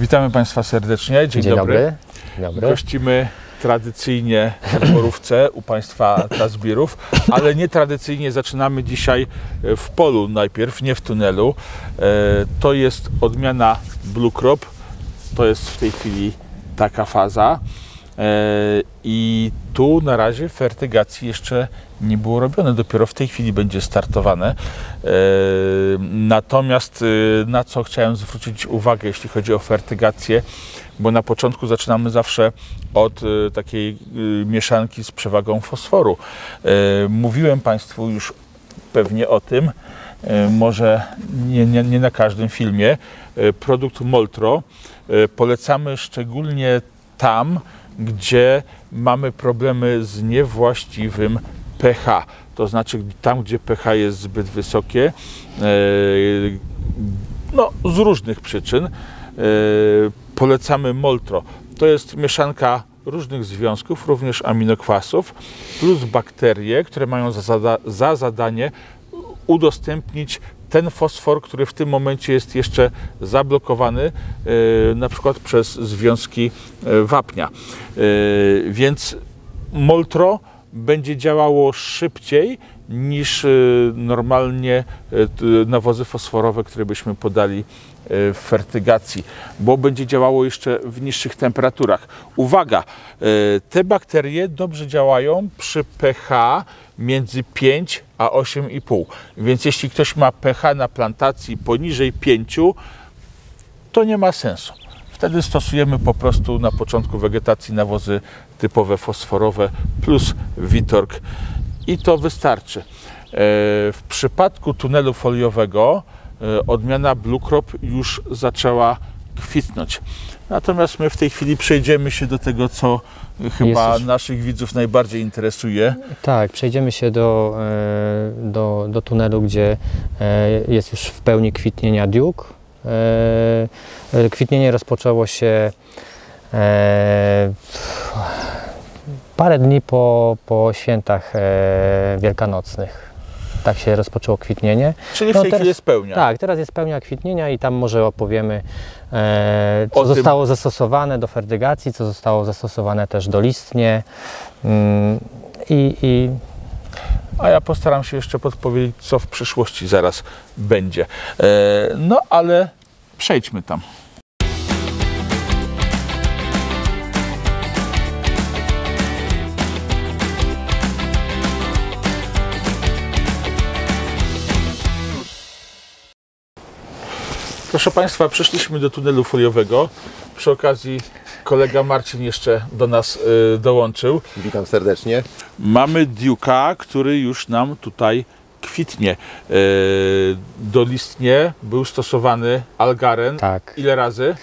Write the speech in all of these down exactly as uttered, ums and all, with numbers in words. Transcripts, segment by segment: Witamy Państwa serdecznie. Dzień, Dzień dobry. dobry. Dzień dobry. Gościmy tradycyjnie w Borówce u Państwa Tazbirów, ale nietradycyjnie zaczynamy dzisiaj w polu najpierw, nie w tunelu. To jest odmiana Bluecrop. To jest w tej chwili taka faza. I tu na razie fertygacji jeszcze nie było robione, dopiero w tej chwili będzie startowane. Natomiast na co chciałem zwrócić uwagę, jeśli chodzi o fertygację, bo na początku zaczynamy zawsze od takiej mieszanki z przewagą fosforu. Mówiłem Państwu już pewnie o tym, może nie, nie, nie na każdym filmie, produkt Moltro polecamy szczególnie tam, gdzie mamy problemy z niewłaściwym pH, to znaczy tam, gdzie pH jest zbyt wysokie, no, z różnych przyczyn, polecamy Moltro. To jest mieszanka różnych związków, również aminokwasów, plus bakterie, które mają za, zada za zadanie udostępnić ten fosfor, który w tym momencie jest jeszcze zablokowany, yy, na przykład przez związki yy, wapnia. Yy, więc Moltro będzie działało szybciej niż yy, normalnie yy, nawozy fosforowe, które byśmy podali yy, w fertygacji, bo będzie działało jeszcze w niższych temperaturach. Uwaga, yy, te bakterie dobrze działają przy pH między pięć a osiem i pół. Więc jeśli ktoś ma pH na plantacji poniżej pięciu, to nie ma sensu. Wtedy stosujemy po prostu na początku wegetacji nawozy typowe fosforowe plus witorg i to wystarczy. W przypadku tunelu foliowego odmiana Bluecrop już zaczęła kwitnąć. Natomiast my w tej chwili przejdziemy się do tego, co chyba Jest... naszych widzów najbardziej interesuje. Tak, przejdziemy się do, do, do tunelu, gdzie jest już w pełni kwitnienia Duke. Kwitnienie rozpoczęło się parę dni po, po świętach wielkanocnych. Tak się rozpoczęło kwitnienie. Czyli w tej no, teraz, chwili jest pełnia. Tak, teraz jest pełnia kwitnienia i tam może opowiemy, e, co o zostało tym... zastosowane do fertygacji, co zostało zastosowane też dolistnie. Mm, i, i... A ja postaram się jeszcze podpowiedzieć, co w przyszłości zaraz będzie. E, no ale przejdźmy tam. Proszę Państwa, przyszliśmy do tunelu foliowego. Przy okazji kolega Marcin jeszcze do nas y, dołączył. Witam serdecznie. Mamy Duke'a, który już nam tutaj kwitnie. Y, dolistnie był stosowany Algaren. Tak. Ile razy?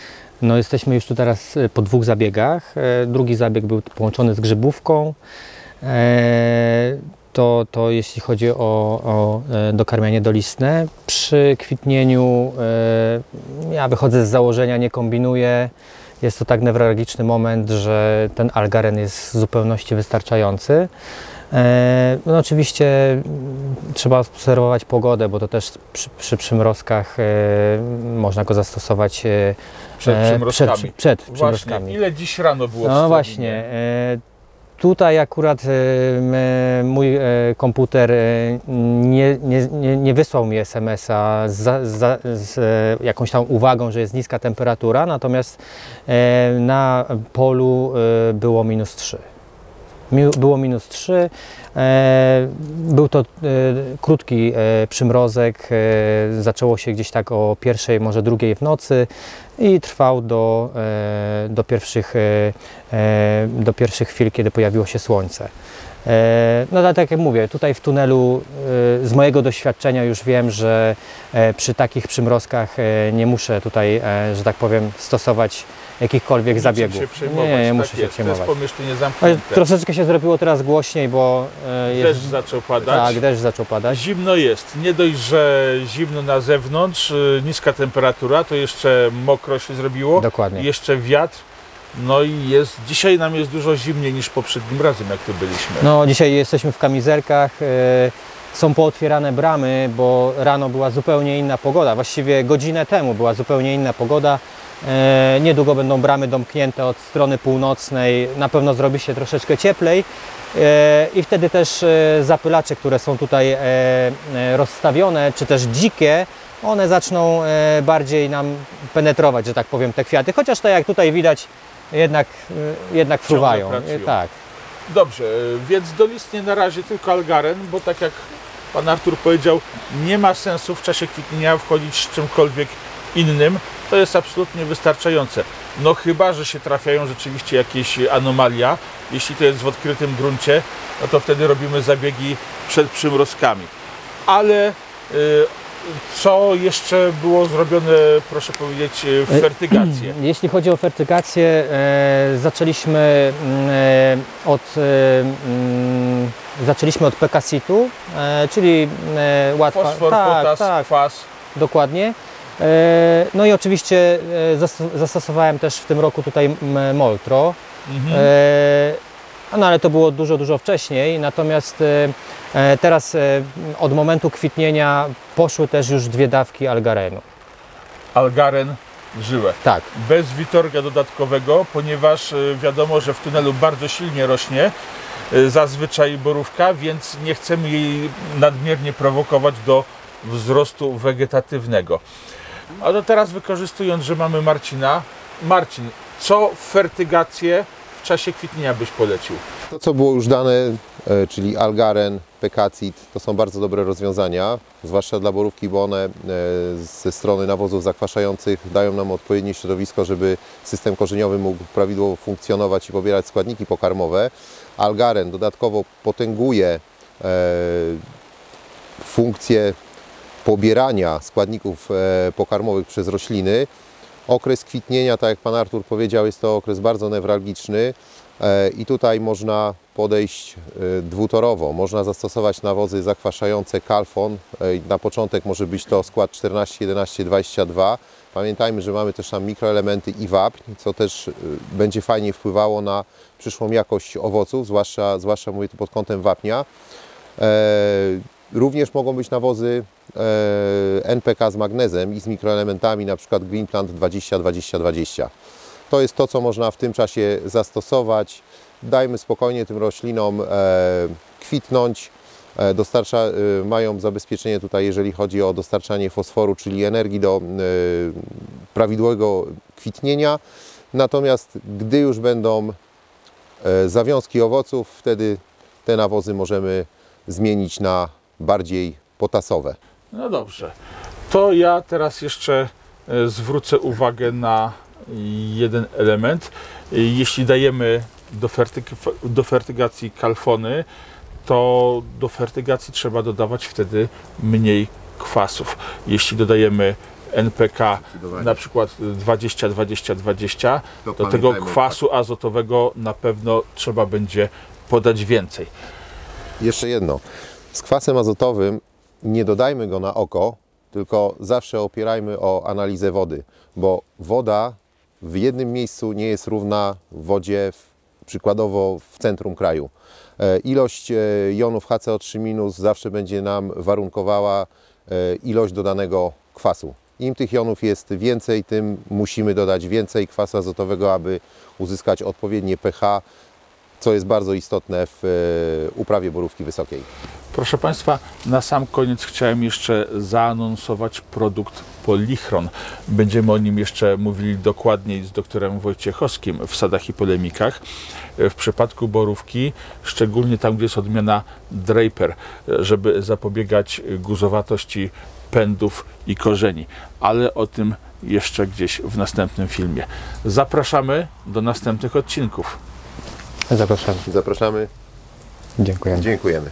No jesteśmy już tu teraz po dwóch zabiegach. E, drugi zabieg był połączony z grzybówką. E, To, to jeśli chodzi o, o dokarmianie dolistne. Przy kwitnieniu e, ja wychodzę z założenia, nie kombinuję. Jest to tak newralgiczny moment, że ten Algaren jest w zupełności wystarczający. E, no oczywiście trzeba obserwować pogodę, bo to też przy, przy przymrozkach e, można go zastosować e, przed przymrozkami. Przed, przed przymrozkami. Ile dziś rano było? No właśnie. E, Tutaj akurat y, mój y, komputer y, nie, nie, nie wysłał mi esemesa z, z, z y, jakąś tam uwagą, że jest niska temperatura, natomiast y, na polu y, było minus trzy. Mi, było minus trzy. Y, był to y, krótki y, przymrozek. Y, zaczęło się gdzieś tak o pierwszej, może drugiej w nocy i trwał do, do, pierwszych, do pierwszych chwil, kiedy pojawiło się słońce. No tak jak mówię, tutaj w tunelu z mojego doświadczenia już wiem, że przy takich przymrozkach nie muszę tutaj, że tak powiem, stosować jakichkolwiek Niczym zabiegów. Się przejmować, nie, nie tak muszę jest. się przejmować. To jest pomieszczenie zamknięte. Ale troszeczkę się zrobiło teraz głośniej, bo jest... deszcz zaczął padać. Tak, deszcz zaczął padać. Zimno jest. Nie dość, że zimno na zewnątrz, niska temperatura, to jeszcze mokro się zrobiło. Dokładnie. Jeszcze wiatr. No i jest, dzisiaj nam jest dużo zimniej niż poprzednim razem, jak tu byliśmy. No dzisiaj jesteśmy w kamizelkach, yy, są pootwierane bramy, bo rano była zupełnie inna pogoda. Właściwie godzinę temu była zupełnie inna pogoda. Niedługo będą bramy domknięte od strony północnej, na pewno zrobi się troszeczkę cieplej i wtedy też zapylacze, które są tutaj rozstawione, czy też dzikie, one zaczną bardziej nam penetrować, że tak powiem, te kwiaty, chociaż tak jak tutaj widać, jednak, jednak fruwają. Tak. Dobrze, więc dolistnie na razie tylko Algaren, bo tak jak pan Artur powiedział, nie ma sensu w czasie kwitnienia wchodzić z czymkolwiek innym, to jest absolutnie wystarczające. No chyba że się trafiają rzeczywiście jakieś anomalia, jeśli to jest w odkrytym gruncie, no to wtedy robimy zabiegi przed przymrozkami. Ale y, co jeszcze było zrobione, proszę powiedzieć, w fertygacji? Jeśli chodzi o fertygację, e, zaczęliśmy e, od e, m, zaczęliśmy od PKCitu, e, czyli e, łatwa... Fosfor, tak, potas, tak, kwas. Dokładnie. No i oczywiście zastosowałem też w tym roku tutaj Moltro, mhm. no ale to było dużo, dużo wcześniej, natomiast teraz od momentu kwitnienia poszły też już dwie dawki Algarenu. Algaren żyłe. Tak. Bez witorga dodatkowego, ponieważ wiadomo, że w tunelu bardzo silnie rośnie zazwyczaj borówka, więc nie chcemy jej nadmiernie prowokować do wzrostu wegetatywnego. A to teraz wykorzystując, że mamy Marcina. Marcin, co fertygację w czasie kwitnienia byś polecił? To co było już dane, czyli Algaren, PKCit, to są bardzo dobre rozwiązania, zwłaszcza dla borówki, bo one ze strony nawozów zakwaszających dają nam odpowiednie środowisko, żeby system korzeniowy mógł prawidłowo funkcjonować i pobierać składniki pokarmowe. Algaren dodatkowo potęguje funkcję pobierania składników pokarmowych przez rośliny. Okres kwitnienia, tak jak pan Artur powiedział, jest to okres bardzo newralgiczny i tutaj można podejść dwutorowo. Można zastosować nawozy zakwaszające kalfon. Na początek może być to skład czternaście, jedenaście, dwadzieścia dwa. Pamiętajmy, że mamy też tam mikroelementy i wapń, co też będzie fajnie wpływało na przyszłą jakość owoców, zwłaszcza, zwłaszcza mówię tu pod kątem wapnia. Również mogą być nawozy N P K z magnezem i z mikroelementami, na przykład Greenplant dwadzieścia dwadzieścia dwadzieścia. To jest to, co można w tym czasie zastosować. Dajmy spokojnie tym roślinom kwitnąć. Dostarcza, mają zabezpieczenie tutaj, jeżeli chodzi o dostarczanie fosforu, czyli energii do prawidłowego kwitnienia. Natomiast gdy już będą zawiązki owoców, wtedy te nawozy możemy zmienić na bardziej potasowe. No dobrze, to ja teraz jeszcze zwrócę uwagę na jeden element. Jeśli dajemy do, fertyg do fertygacji kalfony, to do fertygacji trzeba dodawać wtedy mniej kwasów. Jeśli dodajemy N P K na przykład dwadzieścia dwadzieścia dwadzieścia, to do tego kwasu azotowego na pewno trzeba będzie podać więcej. Jeszcze jedno. Z kwasem azotowym nie dodajmy go na oko, tylko zawsze opierajmy o analizę wody, bo woda w jednym miejscu nie jest równa wodzie w, przykładowo w centrum kraju. E, ilość e, jonów H C O trzy minus zawsze będzie nam warunkowała e, ilość dodanego kwasu. Im tych jonów jest więcej, tym musimy dodać więcej kwasu azotowego, aby uzyskać odpowiednie pH, co jest bardzo istotne w y, uprawie borówki wysokiej. Proszę Państwa, na sam koniec chciałem jeszcze zaanonsować produkt Polichron. Będziemy o nim jeszcze mówili dokładniej z doktorem Wojciechowskim w Sadach i Polemikach. W przypadku borówki, szczególnie tam, gdzie jest odmiana Draper, żeby zapobiegać guzowatości pędów i korzeni. Ale o tym jeszcze gdzieś w następnym filmie. Zapraszamy do następnych odcinków. Zapraszamy. Zapraszamy. Dziękujemy. Dziękujemy.